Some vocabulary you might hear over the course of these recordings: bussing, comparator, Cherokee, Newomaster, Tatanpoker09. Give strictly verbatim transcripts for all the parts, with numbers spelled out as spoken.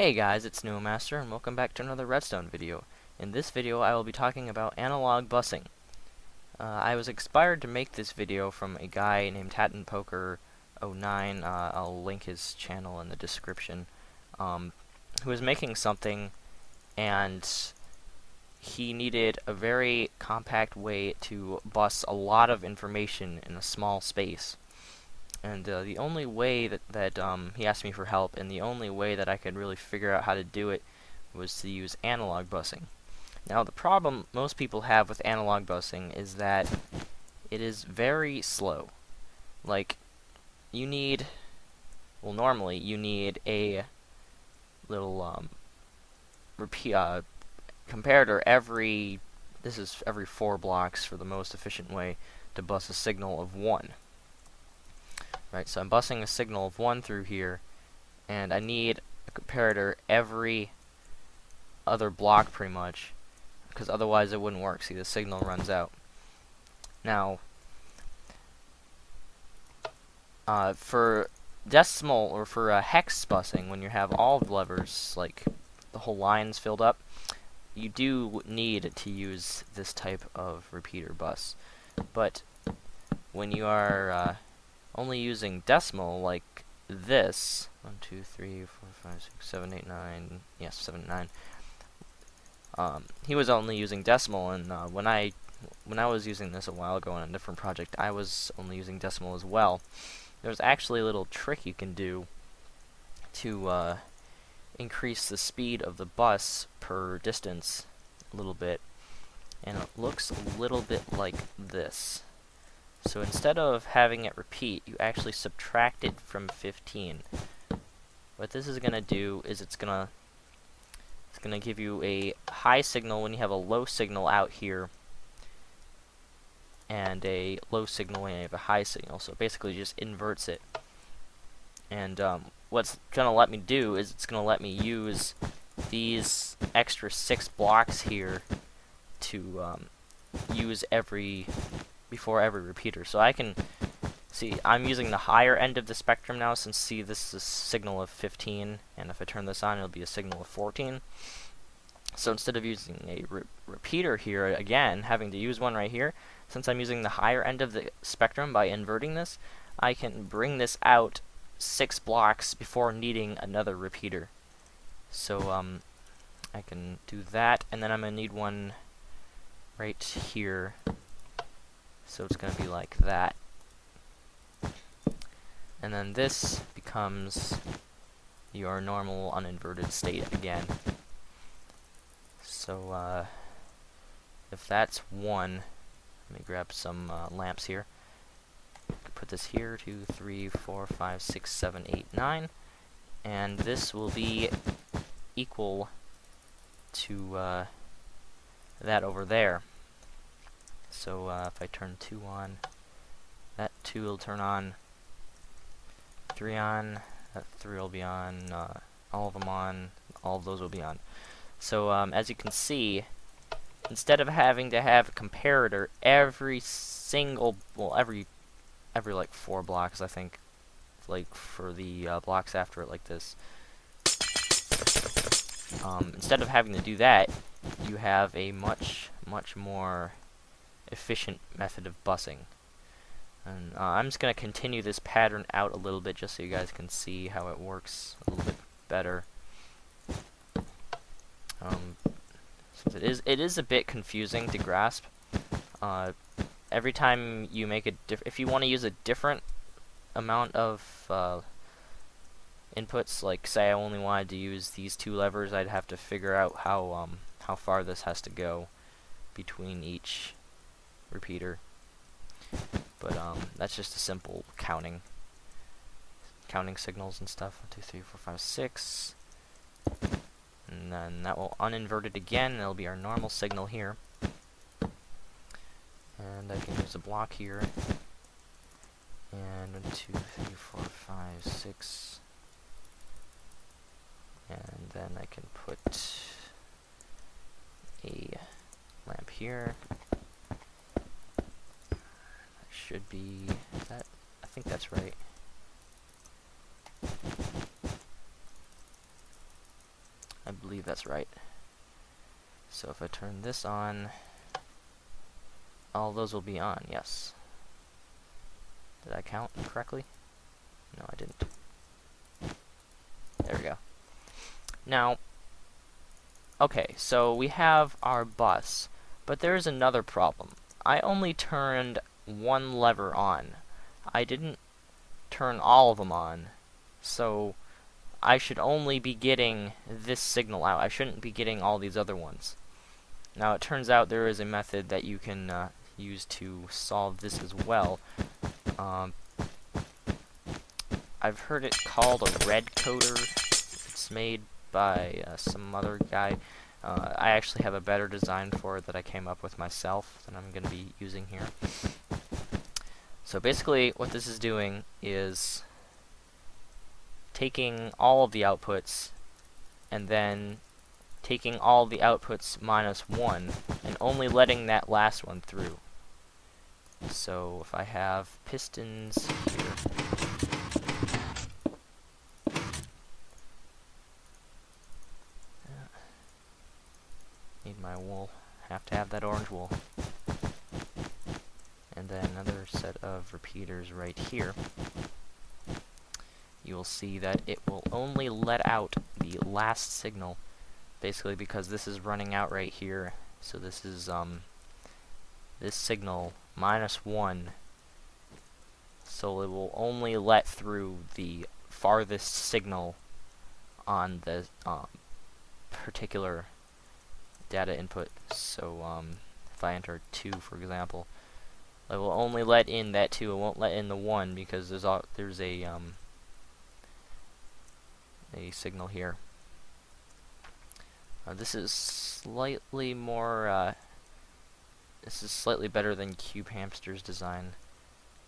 Hey guys, it's Newomaster and welcome back to another Redstone video. In this video I will be talking about analog busing. Uh, I was inspired to make this video from a guy named tatanpoker oh nine, uh, I'll link his channel in the description, um, who was making something and he needed a very compact way to bus a lot of information in a small space. And uh, the only way that, that um, he asked me for help, and the only way that I could really figure out how to do it was to use analog busing. Now the problem most people have with analog busing is that it is very slow. Like, you need, well normally you need a little um, repeat, uh, comparator every, this is every four blocks for the most efficient way to bus a signal of one. Right, so I'm busing a signal of one through here, and I need a comparator every other block pretty much, because otherwise it wouldn't work. See, the signal runs out. Now, uh, for decimal or for uh, hex busing, when you have all the levers, like the whole lines filled up, you do need to use this type of repeater bus. But when you are uh, only using decimal like this, one, two, three, four, five, six, seven, eight, nine, yes, seven, nine. Um, he was only using decimal, and uh, when I when I was using this a while ago on a different project, I was only using decimal as well. There's actually a little trick you can do to uh, increase the speed of the bus per distance a little bit, and it looks a little bit like this. So instead of having it repeat, you actually subtract it from fifteen. What this is going to do is it's going to it's going to give you a high signal when you have a low signal out here, and a low signal when you have a high signal. So it basically just inverts it. And um, what's going to let me do is it's going to let me use these extra six blocks here to um, use every. before every repeater. So I can see I'm using the higher end of the spectrum now, since see this is a signal of fifteen, and if I turn this on it'll be a signal of fourteen. So instead of using a re repeater here again, having to use one right here, since I'm using the higher end of the spectrum by inverting this, I can bring this out six blocks before needing another repeater. So um, I can do that, and then I'm going to need one right here. So it's going to be like that. And then this becomes your normal uninverted state again. So uh, if that's one, let me grab some uh, lamps here. Put this here, two, three, four, five, six, seven, eight, nine. And this will be equal to uh, that over there. So uh, if I turn two on, that two will turn on, three on, that three will be on, uh, all of them on, all of those will be on. So um, as you can see, instead of having to have a comparator every single, well every, every like four blocks I think, like for the uh, blocks after it like this, um, instead of having to do that, you have a much, much more efficient method of busing. And uh, I'm just going to continue this pattern out a little bit just so you guys can see how it works a little bit better. Um, since it is it is a bit confusing to grasp. Uh, every time you make a diff if you want to use a different amount of uh, inputs, like say I only wanted to use these two levers, I'd have to figure out how um, how far this has to go between each repeater. But um that's just a simple counting counting signals and stuff. One, two, three, four, five, six, and then that will uninvert it again and it'll be our normal signal here. And I can use a block here, and one, two, three, four, five, six, and then I can put a lamp here. Should be that. I think that's right. I believe that's right. So if I turn this on, all those will be on, yes. Did I count correctly? No, I didn't. There we go. Now, okay, so we have our bus, but there is another problem. I only turned one lever on. I didn't turn all of them on, so I should only be getting this signal out. I shouldn't be getting all these other ones. Now it turns out there is a method that you can uh, use to solve this as well. Um, I've heard it called a red coder. It's made by uh, some other guy. Uh, I actually have a better design for it that I came up with myself that I'm going to be using here. So basically what this is doing is taking all of the outputs and then taking all the outputs minus one and only letting that last one through. So if I have pistons here, need my wool, have to have that orange wool, and then another set of repeaters right here, you will see that it will only let out the last signal, basically because this is running out right here. So this is um this signal minus one, so it will only let through the farthest signal on the um, particular data input. So um, if I enter two, for example, it will only let in that two. It won't let in the one because there's a, there's a um, a signal here. Uh, this is slightly more. Uh, This is slightly better than Cube Hamster's design.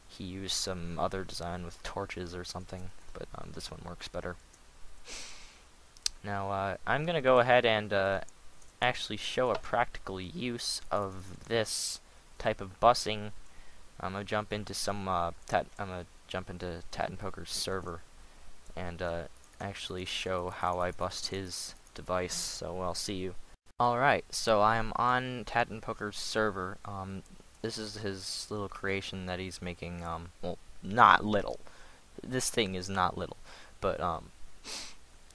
He used some other design with torches or something, but um, this one works better. Now uh, I'm gonna go ahead and uh, actually show a practical use of this type of busing. I'm gonna jump into some. Uh, tat I'm gonna jump into Tatan Poker's server and uh, actually show how I bust his device. So I'll see you. Alright, so I am on Tatan Poker's server. Um, this is his little creation that he's making. Um, well, not little. This thing is not little. But um,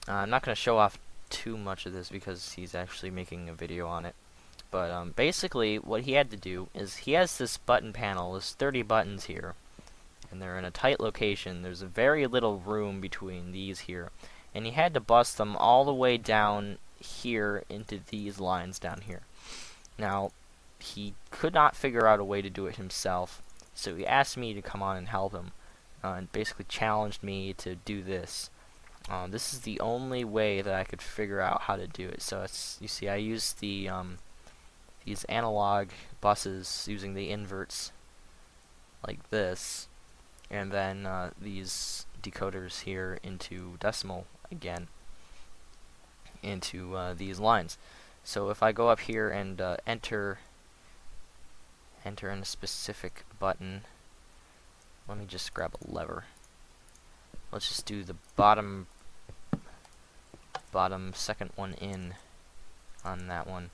I'm not going to show off too much of this because he's actually making a video on it. But um, basically, what he had to do is he has this button panel. There's thirty buttons here, and they're in a tight location. There's very little room between these here, and he had to bust them all the way down here into these lines down here. Now, he could not figure out a way to do it himself, so he asked me to come on and help him, uh, and basically challenged me to do this. Uh, this is the only way that I could figure out how to do it. So it's, you see, I used the um, these analog buses using the inverts like this, and then uh, these decoders here into decimal again, into uh, these lines. So if I go up here and uh, enter enter in a specific button, let me just grab a lever. Let's just do the bottom bottom second one in on that one.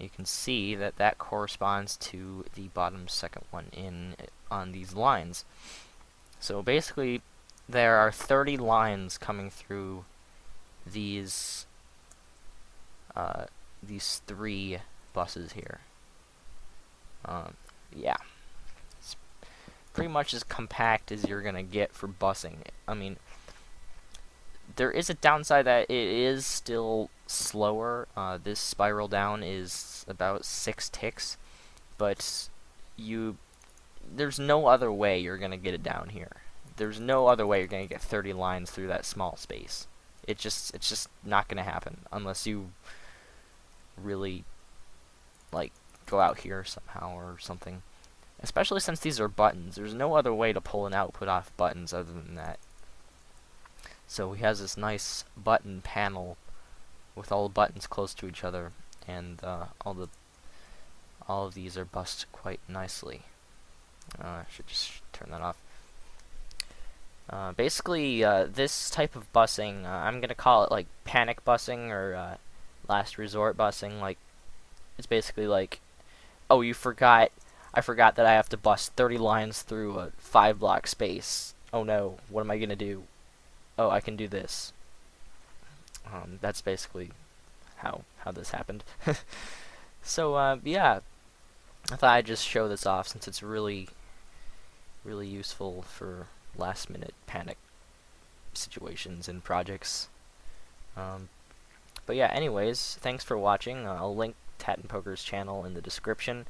You can see that that corresponds to the bottom second one in on these lines. So basically there are thirty lines coming through these uh, these three buses here. Um, yeah, it's pretty much as compact as you're gonna get for busing. I mean, there is a downside that it is still slower. Uh, this spiral down is about six ticks, but you there's no other way you're gonna get it down here. There's no other way you're gonna get thirty lines through that small space. It just it's just not gonna happen unless you really like go out here somehow or something. Especially since these are buttons. There's no other way to pull an output off buttons other than that. So he has this nice button panel with all the buttons close to each other, and uh, all the all of these are busted quite nicely. Uh, I should just turn that off. Uh, basically, uh, this type of busing, uh, I'm gonna call it like panic busing or uh, last resort busing. Like, it's basically like, oh, you forgot, I forgot that I have to bust thirty lines through a five block space. Oh no, what am I gonna do? Oh, I can do this. Um, that's basically how how this happened. So uh, yeah, I thought I'd just show this off since it's really, really useful for last minute panic situations and projects. Um, but yeah, anyways, thanks for watching. Uh, I'll link Tatanpoker's channel in the description.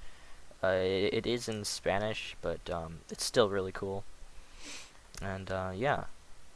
Uh, it, it is in Spanish, but um, it's still really cool. And uh, yeah,